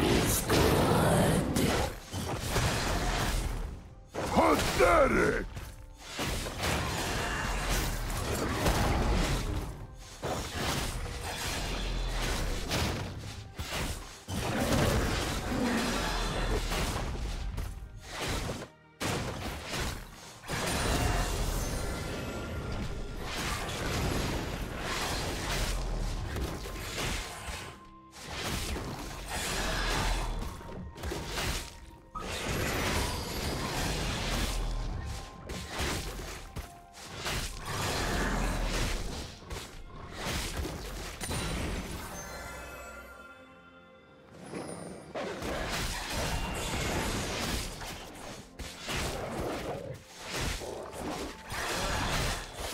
is good. Pathetic!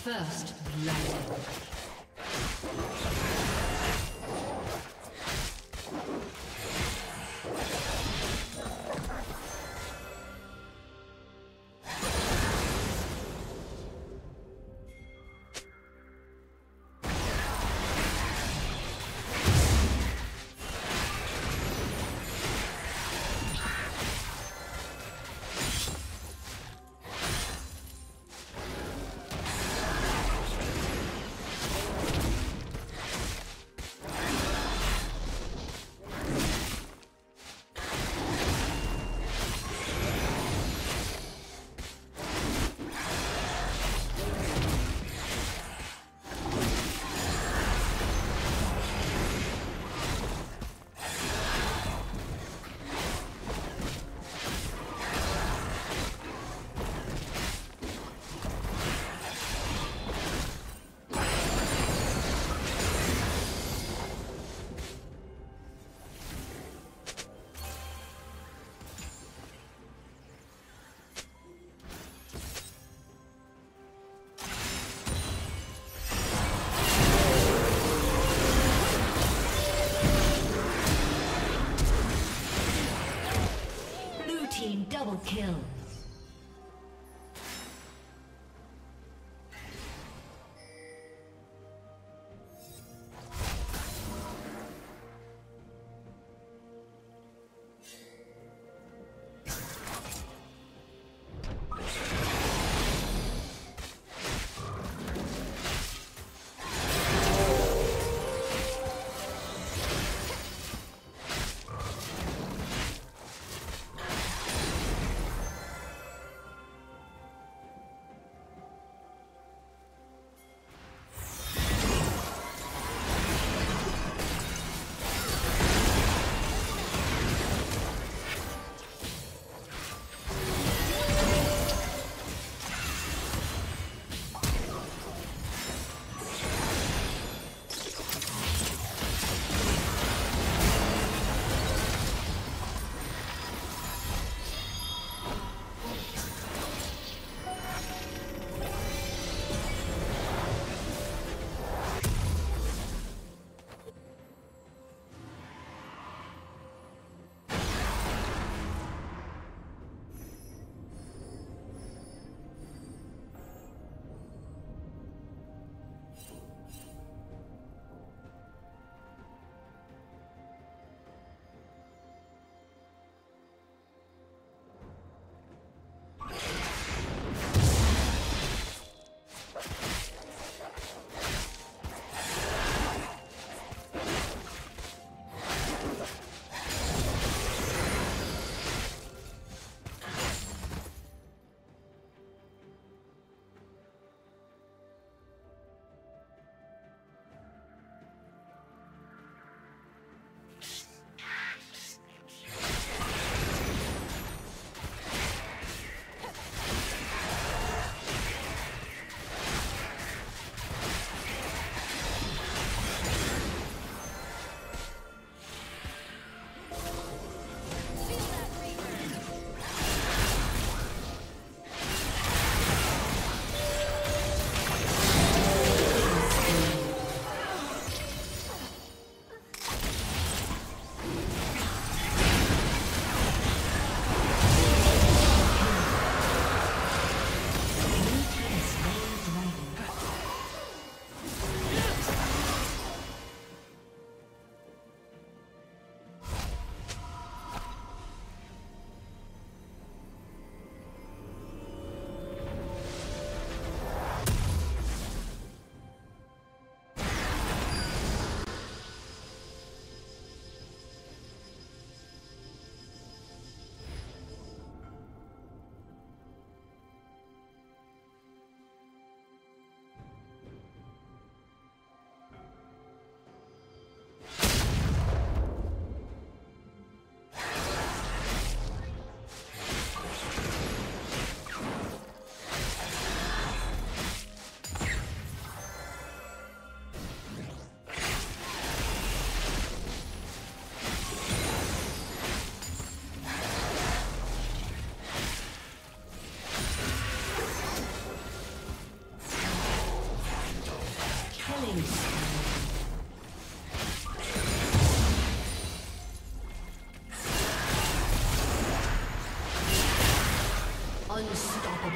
First blood. Double kill.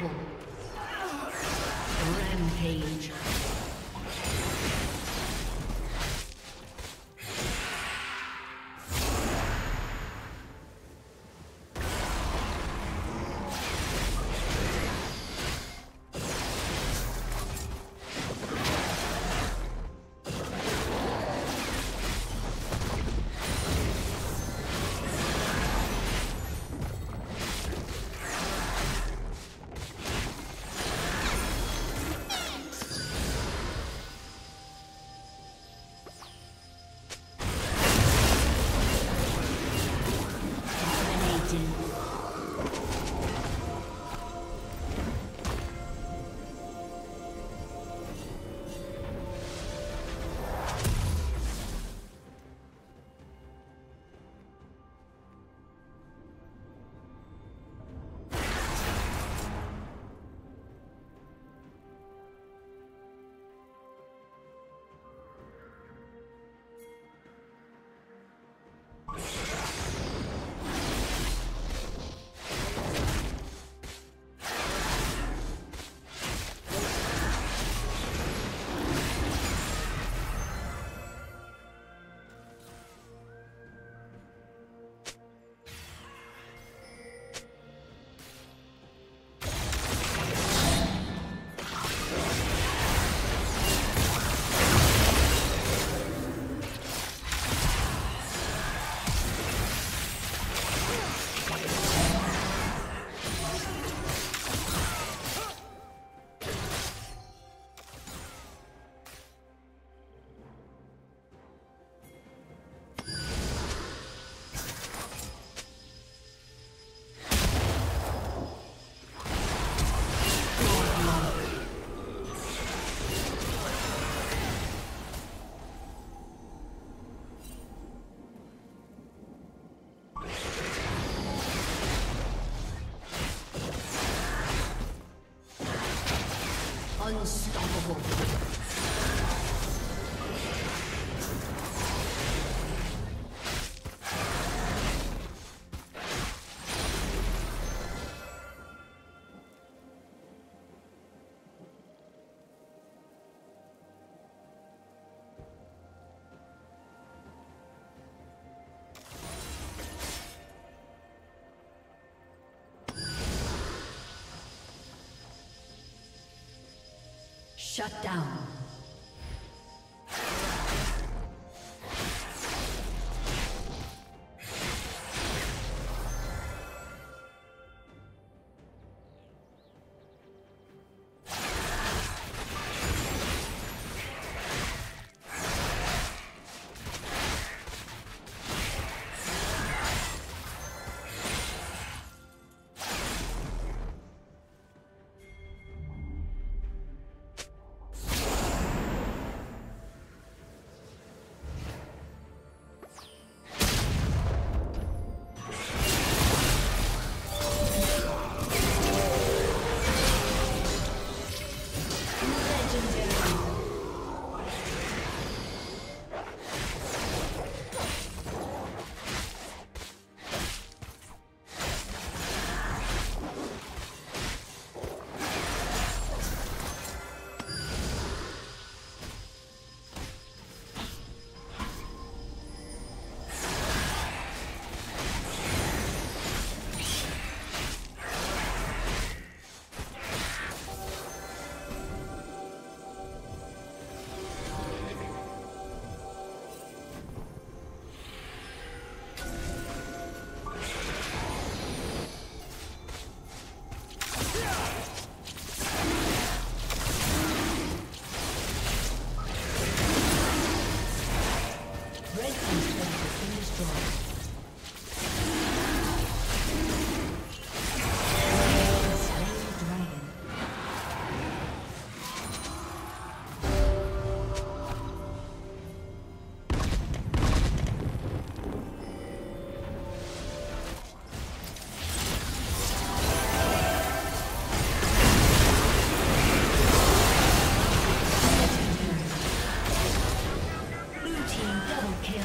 level. Rampage. Unstoppable. Shut down. Kill.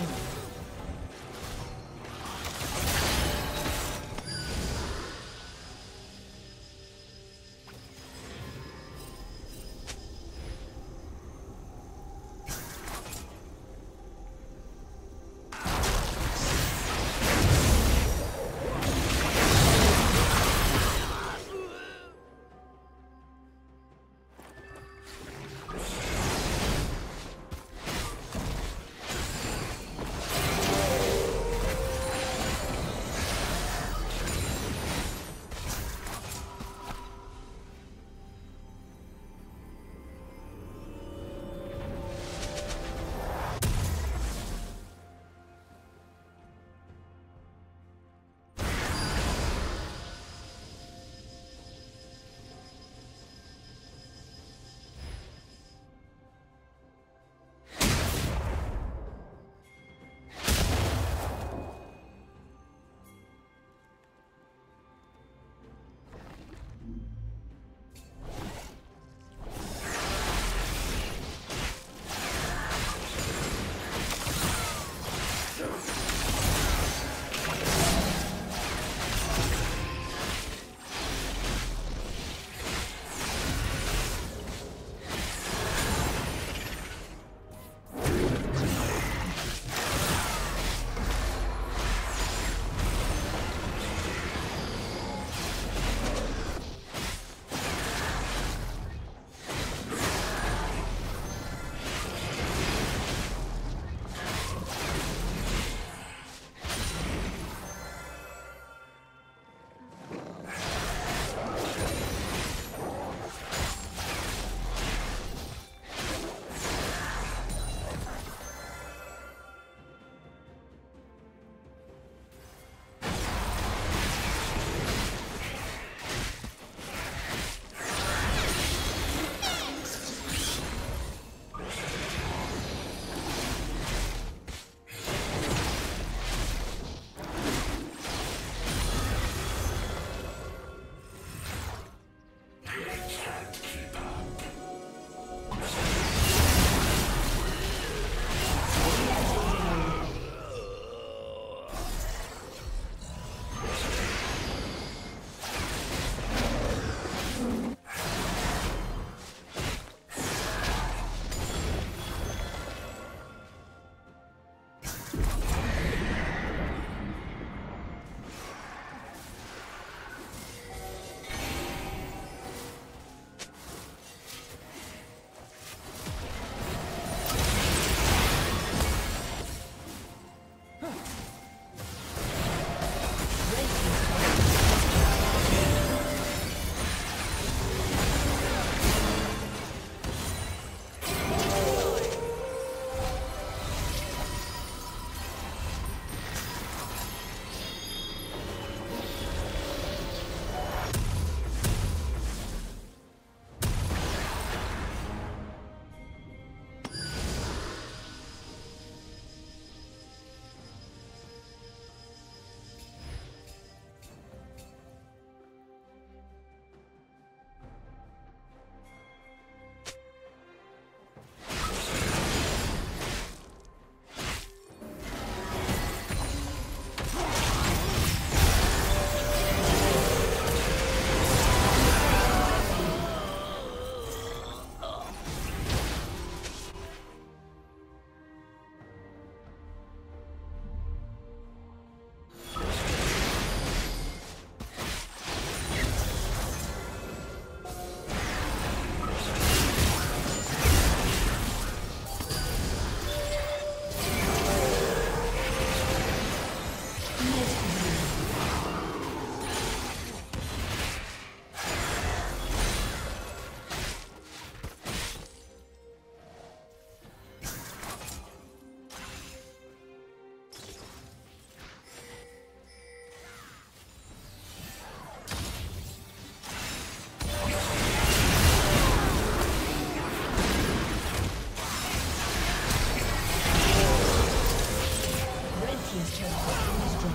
Team's turret has been destroyed.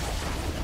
disconnected.